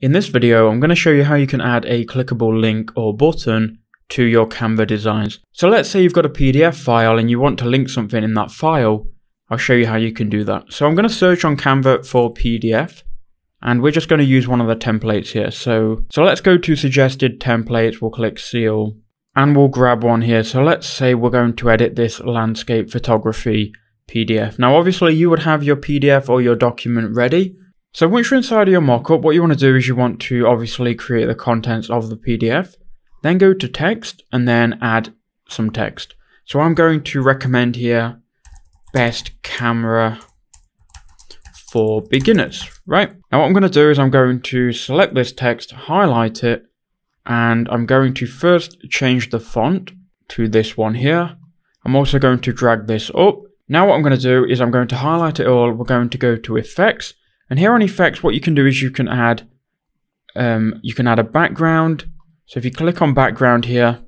In this video, I'm going to show you how you can add a clickable link or button to your Canva designs. So let's say you've got a PDF file and you want to link something in that file. I'll show you how you can do that. So I'm going to search on Canva for PDF, and we're just going to use one of the templates here. So let's go to suggested templates, we'll click seal, and we'll grab one here. So let's say we're going to edit this landscape photography PDF. Now obviously you would have your PDF or your document ready. So once you're inside of your mockup, what you want to do is you want to obviously create the contents of the PDF, then go to text and then add some text. So I'm going to recommend here best camera for beginners, right? Now what I'm going to do is I'm going to select this text, highlight it, and I'm going to first change the font to this one here. I'm also going to drag this up. Now what I'm going to do is I'm going to highlight it all. We're going to go to effects. And here on effects, what you can do is you can add a background. So if you click on background here,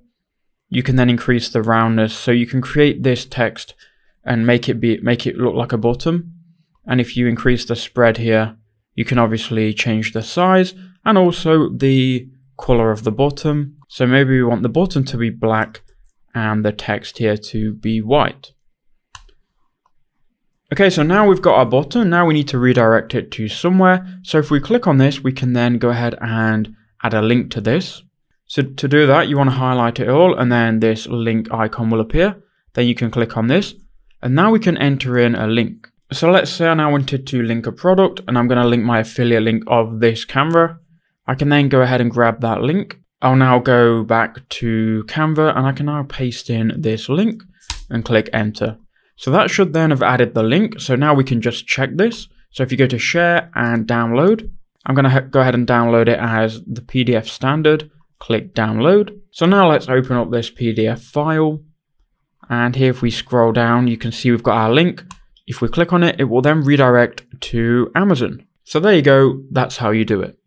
you can then increase the roundness. So you can create this text and make it look like a button. And if you increase the spread here, you can obviously change the size and also the color of the button. So maybe we want the button to be black and the text here to be white. Okay, so now we've got our button. Now we need to redirect it to somewhere. So if we click on this, we can then go ahead and add a link to this. So to do that, you want to highlight it all, and then this link icon will appear. Then you can click on this, and now we can enter in a link. So let's say I now wanted to link a product, and I'm going to link my affiliate link of this camera. I can then go ahead and grab that link. I'll now go back to Canva, and I can now paste in this link and click enter. So that should then have added the link. So now we can just check this. So if you go to share and download, I'm going to go ahead and download it as the PDF standard. Click download. So now let's open up this PDF file. And here if we scroll down, you can see we've got our link. If we click on it, it will then redirect to Amazon. So there you go. That's how you do it.